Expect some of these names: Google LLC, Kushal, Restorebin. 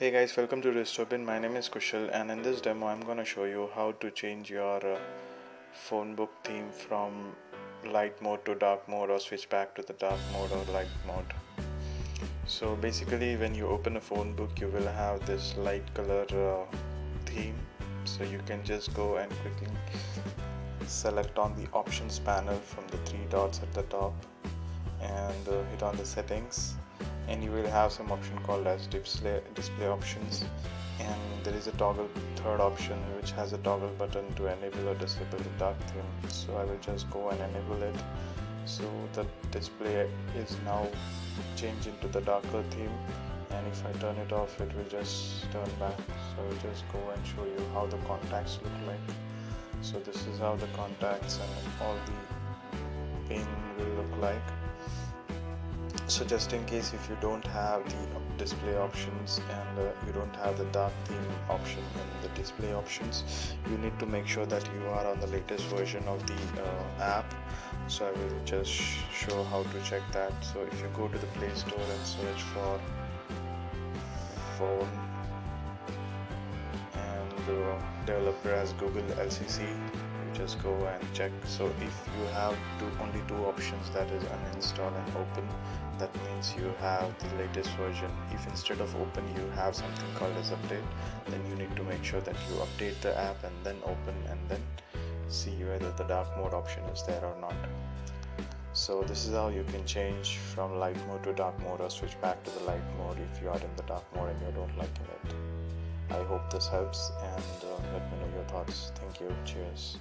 Hey guys, welcome to Restorebin. My name is Kushal, and in this demo I'm going to show you how to change your phone book theme from light mode to dark mode, or switch back to the dark mode or light mode. So basically, when you open a phone book, you will have this light color theme, so you can just go and quickly select on the options panel from the three dots at the top and hit on the settings, and you will have some option called as display options, and there is a toggle third option which has a toggle button to enable or disable the dark theme. So I will just go and enable it. So the display is now changed into the darker theme, and if I turn it off, it will just turn back. So I will just go and show you how the contacts look like. So this is how the contacts and all the pin will look like. So just in case if you don't have the display options and you don't have the dark theme option in the display options, you need to make sure that you are on the latest version of the app. So I will just show how to check that. So if you go to the Play Store and search for phone and the developer as Google LLC, just go and check. So if you have only two options, that is uninstall and open, that means you have the latest version. If instead of open you have something called as update, then you need to make sure that you update the app and then open, and then see whether the dark mode option is there or not. So this is how you can change from light mode to dark mode, or switch back to the light mode if you are in the dark mode and you don't like it. I hope this helps, and let me know your thoughts. Thank you. Cheers.